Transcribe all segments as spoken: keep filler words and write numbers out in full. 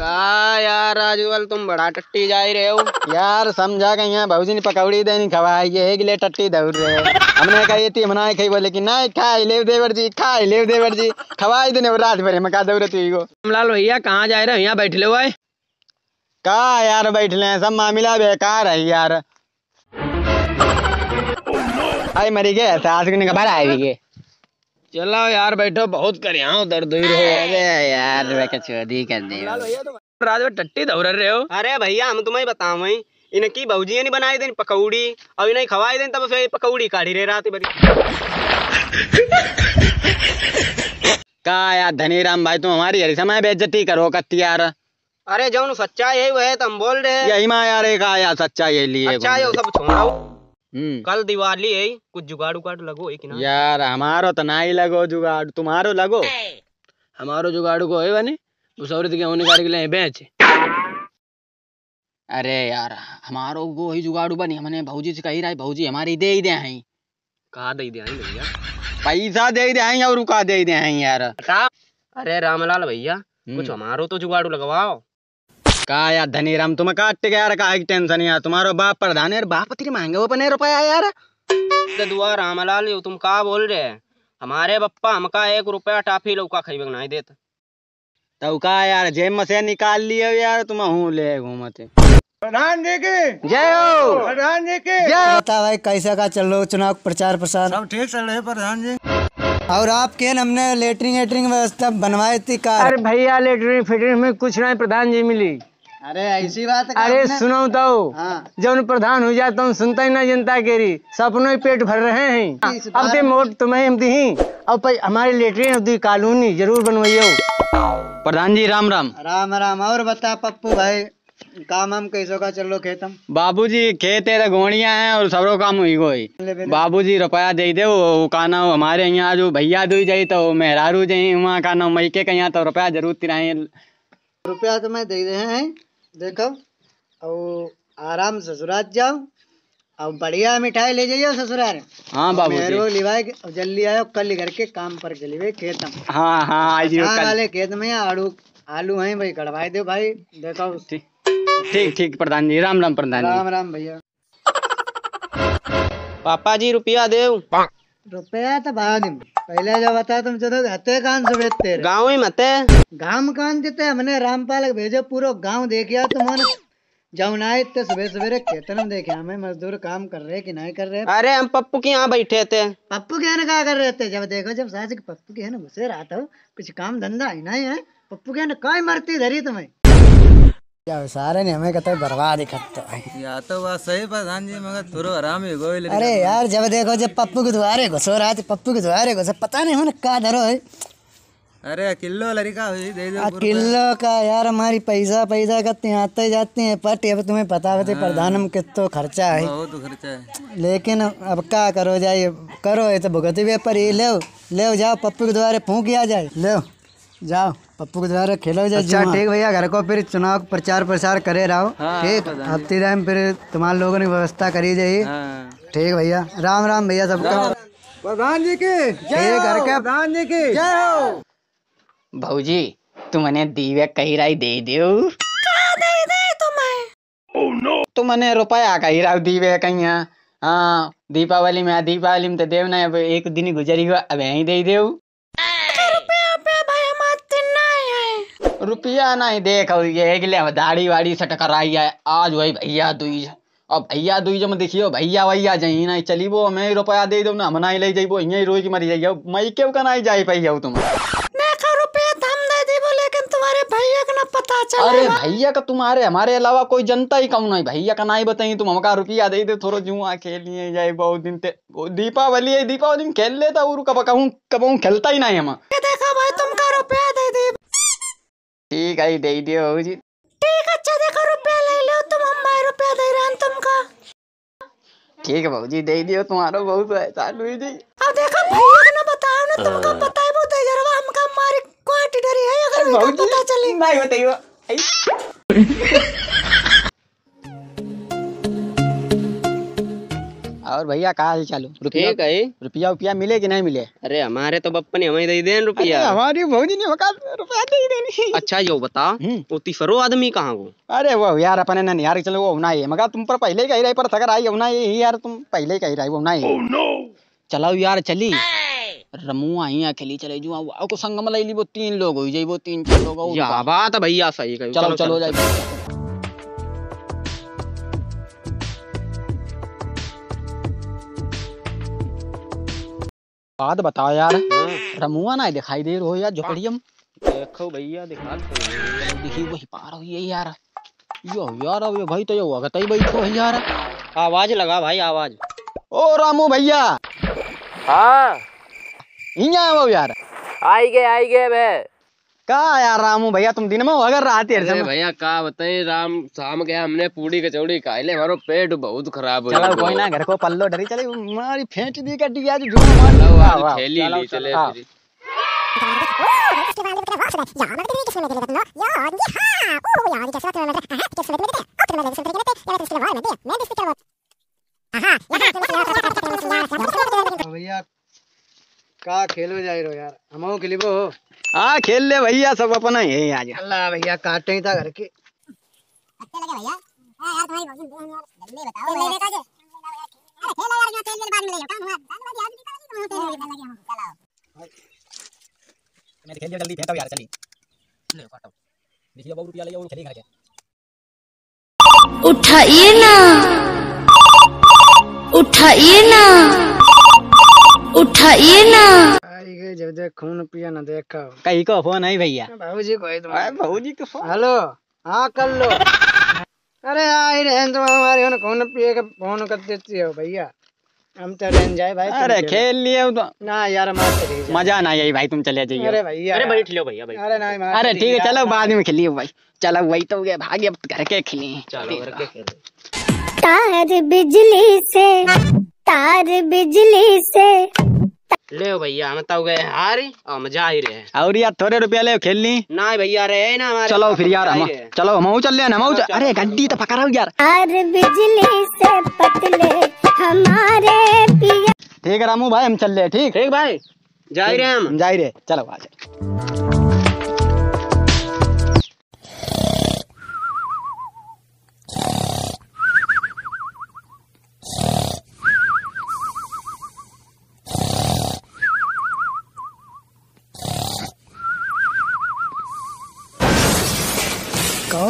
का यार आजकल तुम बड़ा टट्टी जा रहे हो यार। समझा के यहाँ भाजी ने पकौड़ी देनी खवाई ये गिले टट्टी दौड़ रहे हो। हमने कहा ये मनाए खाई बोले कि नहीं खाई ले देवर जी खाई ले देवर जी खवाई देने रात भरे में का दौड़ रही हो। रामलाल भैया कहाँ जा रहे हो? यहाँ बैठले हुआ है का यार? बैठले सब मामला बेकार है यार। आई मरी गए सास के खबर आएगी। चलो यार बैठो बहुत कर यहाँ दर्द हो। अरे यार चोरी कर दे रात में टट्टी दौड़ रहे हो। अरे भैया हम तुम्हें बताऊँ इनकी भौजी नहीं बनाई देनी पकौड़ी और इन्हें खवाई देनी तब फिर पकौड़ी काढ़ी रहे रात भरी। का यार धनी राम भाई तुम हमारी हरी समय बेइज्जती करो कत्ती यार। अरे जो सच्चा यही वो है तो हम बोल रहे यही माँ यार। एक आया सच्चा यही लिए सब छोड़ा। कल दिवाली है कुछ जुगाड़ उगाड़ लगो एक ना यार। हमारो तो ना ही लगो जुगाड़ तुम्हारो लगो। हमारो जुगाड़ को है बनी के बेच। अरे यार हमारो को ही जुगाड़ बनी। हमने भौजी से कही रहा है भौजी हमारी दे ही दे हैं। कहा दे दे भैया? पैसा दे दे हैं और कहा दे दे हैं यार। अरे रामलाल भैया कुछ हमारो तो जुगाड़ू लगवाओ। का यार धनी राम तुम काट यार का टेंशन यार। तुम्हारो बाप प्रधान यार बाप तेरी मांगे वो पने रुपया यार दुआ रामलाल यो तुम का बोल रहे हैं? हमारे बप्पा हमका एक रुपया टाफी लौका खरीब नहीं देता तो का यार जेब में से निकाल लियो यार। तुम हूँ ले घूमते प्रधान जी के जय हो। प्रधान जी के जय। बता भाई कैसा का चल रहा चुनाव प्रचार प्रसार? सब ठीक चल रहे प्रधान जी। और आपके हमने लेटरिंग एटरिंग व्यवस्था बनवाई थी का? अरे भैया लेटरिंग फिटरिंग में कुछ नहीं प्रधान जी मिली। अरे ऐसी बात है? अरे सुनो तो हाँ। जब प्रधान हो जाता हूँ सुनता ही ना जनता केरी सपनों ही पेट भर रहे हैं। अब ते मोट तुम्हें हम दी और हमारी लेटरिंग अब दी कॉलोनी जरूर बनवाइयो प्रधान जी। राम राम राम राम। और बता पप्पू भाई काम हम कैसो का चल लो खेतम? बाबूजी खेत है गोड़िया है और सबरो काम हुई गई। बाबूजी रुपया दे दे वो काना वो हमारे यहाँ जो भैया दू जाये तो मेहरारू जाये वहाँ काना मैके के यहाँ तो रुपया जरूर तिराए। रुपया तो मैं दे रहे हैं देखो और आराम ससुराल जाओ और बढ़िया मिठाई ले जाइयो ससुराल। हाँ बाबू जल्दी आयो कल घर के काम पर चलिए खेतम। हाँ हाँ खेत में आड़ू आलू है भाई कड़वाई दो भाई देखो। ठीक ठीक प्रधान जी। राम राम प्रधान जी। राम राम भैया। पापा जी रुपया देव। रुपया तो बाद में पहले जो बता तुम चलो हते कान से बेचते गाँव ही मते गाँव कान देते। हमने रामपाल के भेजो पूरा गांव देखिया तुम्हारे जमुना इतने सुबह सवेरे खेतन देखे हमें मजदूर काम कर रहे कि नहीं कर रहे। अरे हम पप्पू के यहाँ बैठे थे। पप्पू के यहाँ क्या कर रहे थे? जब देखो जब सास के पप्पू के यहाँ घुसे रहा हो कुछ काम धंधा है नहीं है पप्पू के यहाँ का मरती धरी तुम्हें सारे ने हमें कहते बर्बाद या तो बात सही प्रधान जी मगर थोड़ा आराम ही गोई। अरे यार जब देखो जब पप्पू के द्वारे घुसो रहा था पप्पू के द्वारे घुसो पता नहीं होने का धरो है। अरे किलो लड़का हुई दे दो किलो का यार। हमारी पैसा पैसा करते आते जाते हैं पट अब तुम्हें पता होते प्रधान हम कितो खर्चा है बहुत खर्चा है। लेकिन अब क्या करो जाए करो ये तो भुगत भी पर ले ले जाओ पप्पू के द्वारे फूंक आ जाए ले जाओ पप्पू के द्वारा खेलो जाए। अच्छा ठीक भैया घर को फिर चुनाव प्रचार प्रसार करे रहो। ठीक हफ्ते टाइम फिर तुम्हारे लोगों ने व्यवस्था करी जाए। ठीक भैया राम राम भैया सबका प्रधान जी के घर के प्रधान जी के जय हो। भौजी तुमने दीवे कही राय दे दो तुमने रुपया कही राव दीवे कहीं। हाँ दीपावली में दीपावली में तो देव ना अब एक दिन गुजरी हुआ अब यही दे दे रुपया नहीं देखो ये दाढ़ी वाड़ी सट कर आई है आज वही भैया दुईज और भैया दुईज में देखियो भैया भैया जाइए नहीं चली वो हमें रुपया दे दो ना हम नहीं ले जाइबो यहीं रोज मरी जाइयो मई के का नहीं जाई पाइयो तुम देखो रुपया हम दे देबो लेकिन तुम्हारे भैया का ना पता चले। अरे भैया का तुम्हारे हमारे अलावा कोई जनता ही कम नहीं भैया का नहीं बताई तुम हमका रुपया दे दो थोड़ा जुआ खेलिए जाए बहुत दिन ते दीपावली है दीपावली में खेल लेता और कब कहूं कब खेलता ही नहीं हम। देखो भाई तुमका रुपया दे दे ठीक है दे दियो जी ठीक अच्छा देखो रुपया ले लो तुम हम भाई रुपया दे रहे हैं तुमका ठीक है भौजी दे दियो तुम्हारा बहुत एहसान हुई जी। अब देखो भैया ना बताओ ना तुमको पता है वो तेजरवा हमका मारी क्वाटी डरी है अगर उनको पता चले नहीं बताइयो। और भैया का हाल चालू? रुपया रुपया रुपया मिले कि नहीं मिले? अरे हमारे तो बप्पा ने हमें दे देन रुपया, हमारी भौजी ने रुपया दे देनी। अच्छा यो बता वो तीसरो आदमी कहाँ वो? अरे वो यार अपने ननिहार चलो वो होना ही है, मगर तुम पर पहले कह रही पर थकर आई होना ही यार, तुम पहले कह रही होना ही। चलो यार चली रमुआ ही अकेली चले जू आओ को संगम ले ली वो तीन लोग हो जाए वो तीन चार लोग। या बात भैया सही कही, चलो चलो जाए। बात बताओ यार रमुआ ना दिखाई दे रहो यार झोपड़ियम। देखो भैया दिखा देखी वही पार हुई है यार। यो यार अब भाई तो ये अगत ही बैठो है यार, आवाज लगा भाई आवाज। ओ रामू भैया। हाँ यहाँ आओ यार। आई गए आई गए बे। का यार रामू भैया तुम दिन में अगर रात है भैया का बताइए राम शाम गया हमने पूरी कचौड़ी खाई ले, हमारो पेट बहुत खराब हो। चलो कोई ना घर को पल्लो डरी चले मारी फेंच दी का डी आज झूठ मार खेली ली चले फिर। भैया का खेल में जाए रहो यार हम खिलीबो। हाँ खेल ले भैया सब अपना ही है आज। अल्लाह भैया काटे ही था घर के। अच्छा लगे भैया यार तुम्हारी बहुत जल्दी बताओ ले लेता है। अरे खेल यार क्या खेल मेरे बाद में ले लो काम हुआ धन्यवाद यार की तरह तो होते लगे हम चलाओ मैं खेल जल्दी फेंका यार चली ले काटो देखिए बहुत रुपया ले और खेली घर के। उठाइए ना उठाइए ना उठाइए ना जब देख खून पिया ना देखा कहीं का फोन आई भैया भाऊजी को है तुम्हारे भाऊजी का फोन। हेलो हाँ कर लो। अरे आई रहन तुम हमारे खून पिए का फोन कर देती हो भैया हम तो रहन जाए भाई। अरे खेल लिए ना यार हमारे मजा ना आई भाई तुम चले जाइए। अरे भैया अरे बैठ लो भैया अरे ना अरे ठीक है चलो बाद में खेलिए भाई। चलो वही तो गए भागे अब घर के खेलिए चलो घर के खेलो। तार बिजली से तार बिजली से ले भैया हम तो गए हार हम जा ही रहे और यार थोड़े रुपया ले खेलनी ना भैया रहे ना हमारे। चलो फिर यार हम चलो हम चल लेना हम। अरे घंटी तो पकड़ो यार बिजली से पतले हमारे पिया। ठीक है रामू भाई हम चल रहे ठीक ठीक भाई जा ही रहे हम जा ही रहे। चलो आज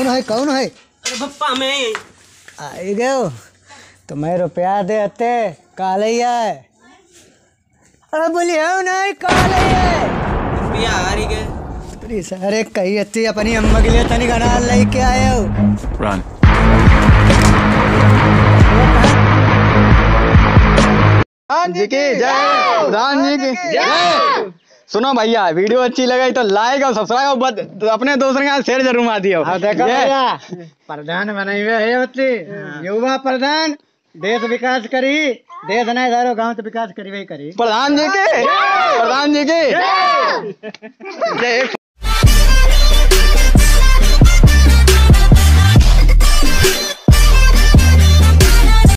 कौन है कौन है? अरे बप्पा में आई गयो तुम्हें रुपया देते काले है। अरे बोलिए नहीं काले है रुपया आ रही है प्लीज। अरे कही अच्छी अपनी अम्मा के लिए तनी घना लेके आए हो राम जी की जय राम जी की जय। सुनो भैया वीडियो अच्छी लगी तो लाइक और सब्सक्राइब और अपने दोस्तों के साथ शेयर जरूर मार दियो। प्रधान बनाई युवा प्रधान देश विकास करी देश नहीं दारो गांव तो विकास करी वही करी। प्रधान जी के प्रधान जी के जय।